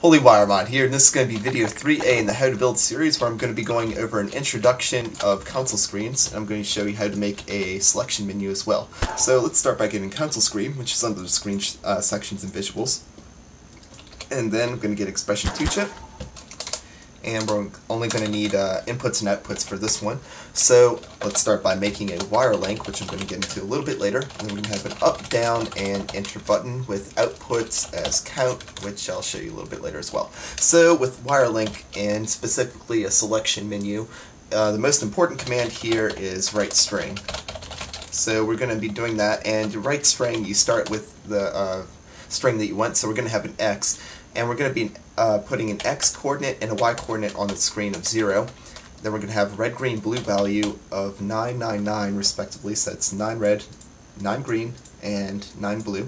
Holy Wiremod here, and this is going to be video 3A in the How to Build series, where I'm going to be going over an introduction of console screens, and I'm going to show you how to make a selection menu as well. So let's start by getting console screen, which is under the screen sections and visuals, and then I'm going to get Expression 2 chip, and we're only going to need inputs and outputs for this one. So let's start by making a wire link, which I'm going to get into a little bit later, and then we're going to have an up, down, and enter button with outputs as count, which I'll show you a little bit later as well. So with wire link, and specifically a selection menu, the most important command here is write string. So we're going to be doing that, and to write string, you start with the string that you want, so we're going to have an X, and we're going to be putting an X coordinate and a Y coordinate on the screen of 0. Then we're going to have red, green, blue value of 9, 9, 9 respectively, so that's 9 red, 9 green, and 9 blue.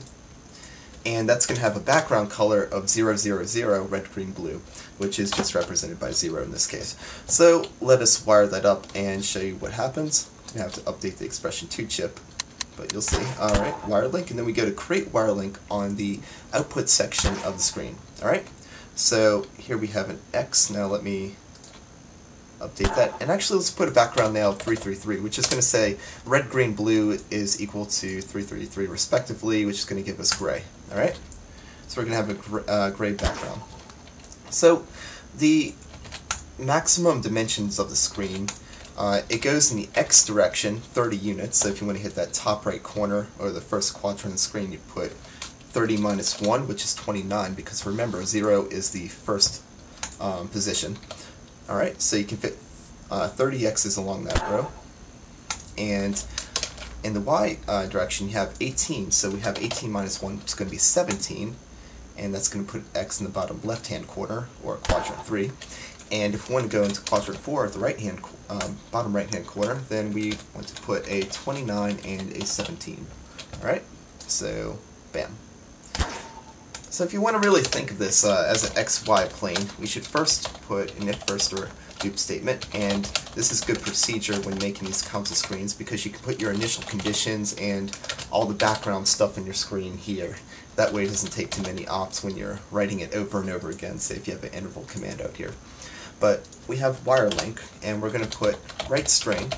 And that's going to have a background color of 0, 0, 0, red, green, blue, which is just represented by 0 in this case. So let us wire that up and show you what happens. I'm going to have to update the Expression 2 chip, but you'll see. Alright, wire link, and then we go to create wire link on the output section of the screen. Alright, so here we have an X. Now let me update that, and actually let's put a background now of 333, which is going to say red, green, blue is equal to 333 respectively, which is going to give us gray. Alright, so we're going to have a gray background. So the maximum dimensions of the screen, it goes in the X direction, 30 units, so if you want to hit that top right corner or the first quadrant of the screen, you put 30 minus 1, which is 29, because remember, 0 is the first position. Alright, so you can fit 30 X's along that row. And in the Y direction, you have 18, so we have 18 minus 1, which is going to be 17, and that's going to put X in the bottom left-hand corner, or quadrant 3. And if we want to go into quadrant 4 at the right-hand bottom right-hand corner, then we want to put a 29 and a 17. Alright, so bam. So if you want to really think of this as an XY plane, we should first put an if, first, or loop statement, and this is good procedure when making these console screens, because you can put your initial conditions and all the background stuff in your screen here. That way it doesn't take too many ops when you're writing it over and over again, say if you have an interval command out here. But we have wire link, and we're going to put write string,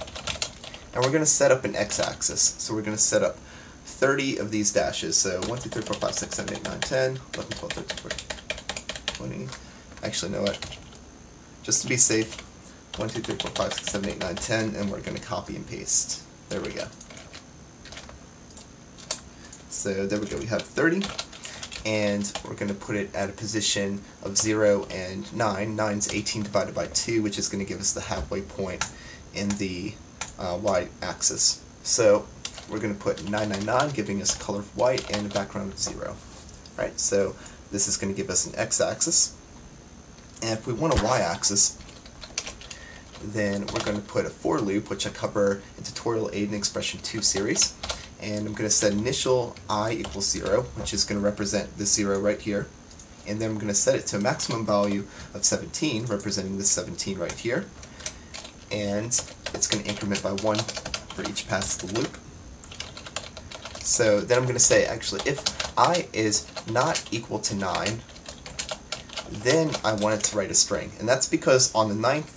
and we're going to set up an x-axis, so we're going to set up 30 of these dashes, so 1, 2, 3, 4, 5, 6, 7, 8, 9, 10, 11, 12, 13, 14, 20, actually, you know what, just to be safe, 1, 2, 3, 4, 5, 6, 7, 8, 9, 10, and we're going to copy and paste. There we go. So there we go, we have 30, and we're going to put it at a position of 0 and 9. 9 is 18 divided by 2, which is going to give us the halfway point in the y-axis. So we're going to put 999, giving us a color of white and a background of 0. Right, so this is going to give us an x-axis, and if we want a y-axis, then we're going to put a for loop, which I cover in tutorial 8 in Expression 2 series, and I'm going to set initial I equals 0, which is going to represent the 0 right here, and then I'm going to set it to a maximum value of 17, representing this 17 right here, and it's going to increment by 1 for each pass of the loop. So then I'm going to say, actually, if I is not equal to 9, then I want it to write a string. And that's because on the 9th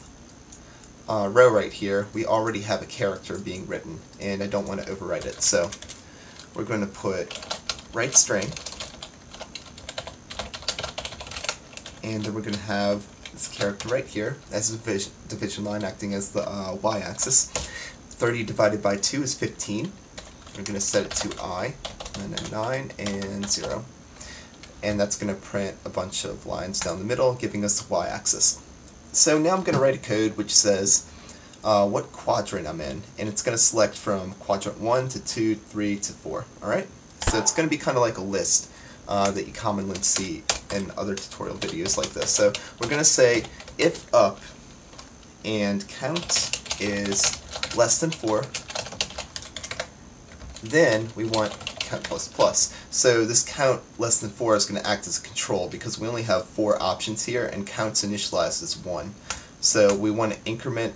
row right here, we already have a character being written, and I don't want to overwrite it. So we're going to put write string, and then we're going to have this character right here as a division line acting as the y-axis. 30 divided by 2 is 15. We're going to set it to I, and then 9 and 0. And that's going to print a bunch of lines down the middle, giving us the y-axis. So now I'm going to write a code which says what quadrant I'm in, and it's going to select from quadrant 1 to 2, 3 to 4. Alright? So it's going to be kind of like a list that you commonly see in other tutorial videos like this. So we're going to say if up and count is less than 4, then we want count plus plus. So this count less than 4 is going to act as a control, because we only have 4 options here, and count's initialized as 1. So we want to increment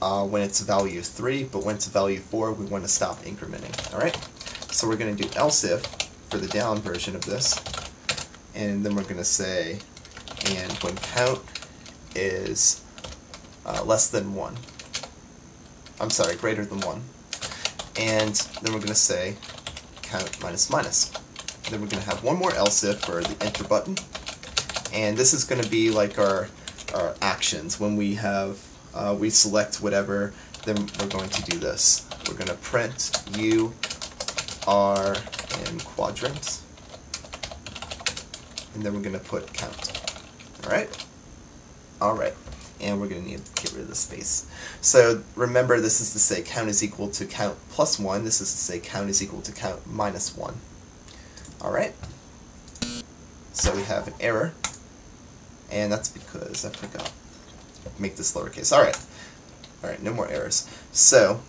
when it's a value of 3, but when it's a value of 4, we want to stop incrementing. Alright? So we're going to do else if for the down version of this, and then we're going to say and when count is less than 1. I'm sorry, greater than 1. And then we're going to say count minus minus. Then we're going to have one more else if for the enter button. And this is going to be like our actions. When we have, we select whatever, then we're going to do this. We're going to print U, R, and quadrants. And then we're going to put count. Alright? Alright. And we're going to need to get rid of the space. So remember, this is to say count is equal to count plus 1. This is to say count is equal to count minus 1. Alright? So we have an error. And that's because I forgot to make this lowercase. Alright. Alright, no more errors. So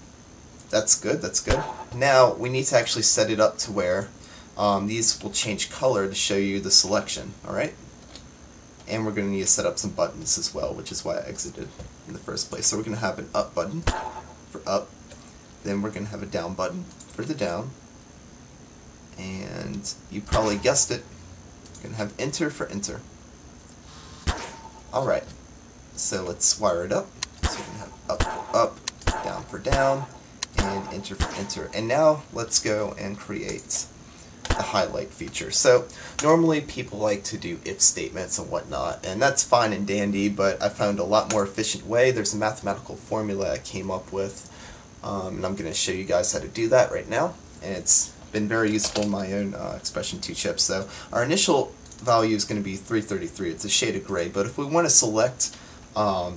that's good, that's good. Now we need to actually set it up to where these will change color to show you the selection, alright? And we're going to need to set up some buttons as well, which is why I exited in the first place. So we're going to have an up button for up, then we're going to have a down button for the down, and you probably guessed it, we're going to have enter for enter. Alright, so let's wire it up. So we're going to have up for up, down for down, and enter for enter. And now let's go and create the highlight feature. So normally people like to do if statements and whatnot, and that's fine and dandy, but I found a lot more efficient way. There's a mathematical formula I came up with, and I'm going to show you guys how to do that right now. And it's been very useful in my own Expression 2 chip. So our initial value is going to be 333. It's a shade of gray, but if we want to select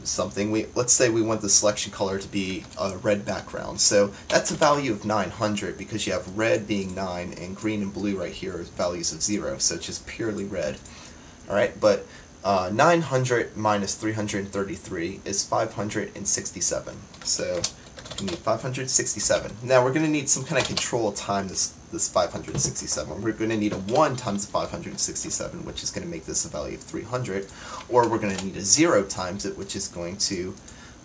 something, let's say we want the selection color to be a red background. So that's a value of 900 because you have red being 9 and green and blue right here are values of 0, so it's just purely red. Alright, but 900 minus 333 is 567. So we need 567. Now we're going to need some kind of control time this 567. We're going to need a 1 times 567, which is going to make this a value of 300, or we're going to need a 0 times it, which is going to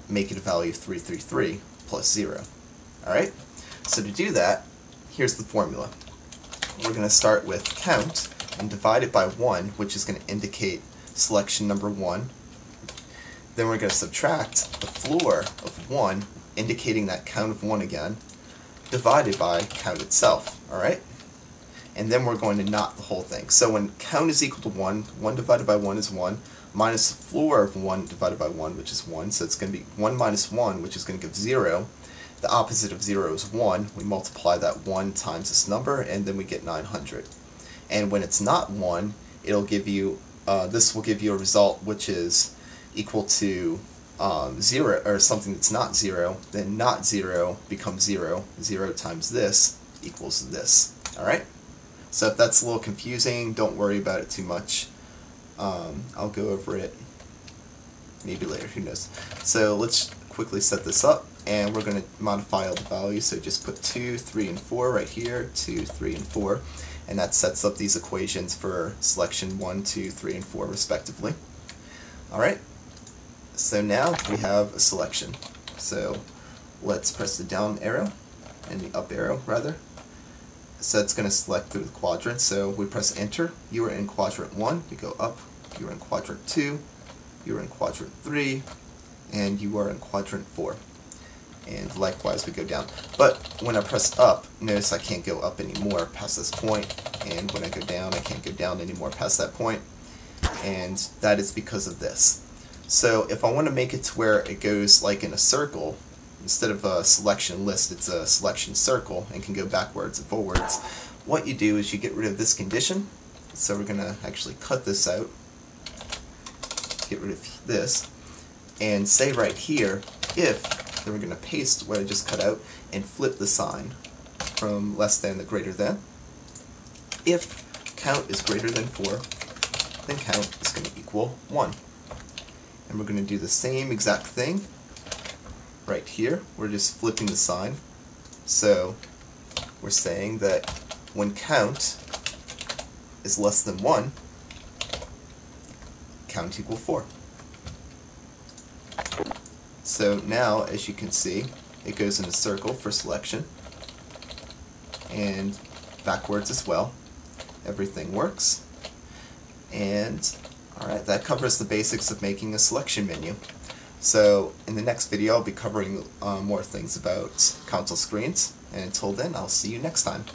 make it a value of 333 plus 0. Alright? So to do that, here's the formula. We're going to start with count and divide it by 1, which is going to indicate selection number 1. Then we're going to subtract the floor of 1, indicating that count of 1 again, divided by count itself, alright? And then we're going to knot the whole thing. So when count is equal to 1, 1 divided by 1 is 1, minus the floor of 1 divided by 1, which is 1, so it's going to be 1 minus 1, which is going to give 0. The opposite of 0 is 1. We multiply that 1 times this number, and then we get 900. And when it's not 1, it'll give you, this will give you a result which is equal to 0, or something that's not 0, then not 0 becomes 0. 0 times this equals this. Alright? So if that's a little confusing, don't worry about it too much. I'll go over it maybe later, who knows. So let's quickly set this up, and we're going to modify all the values, so just put 2, 3, and 4 right here, 2, 3, and 4, and that sets up these equations for selection 1, 2, 3, and 4 respectively. Alright? So now we have a selection. So let's press the down arrow, and the up arrow rather. So it's going to select through the quadrants. So we press enter, you are in quadrant 1, you go up, you are in quadrant 2, you are in quadrant 3, and you are in quadrant 4. And likewise we go down. But when I press up, notice I can't go up anymore past this point, and when I go down, I can't go down anymore past that point. And that is because of this. So if I want to make it to where it goes like in a circle, instead of a selection list, it's a selection circle and can go backwards and forwards, what you do is you get rid of this condition. So we're going to actually cut this out, get rid of this, and say right here, if, then we're going to paste what I just cut out and flip the sign from less than to greater than. If count is greater than 4, then count is going to equal 1. And we're going to do the same exact thing right here. We're just flipping the sign. So we're saying that when count is less than 1, count equal 4. So now, as you can see, it goes in a circle for selection. And backwards as well. Everything works. And Alright, that covers the basics of making a selection menu. So in the next video I'll be covering more things about console screens, and until then I'll see you next time.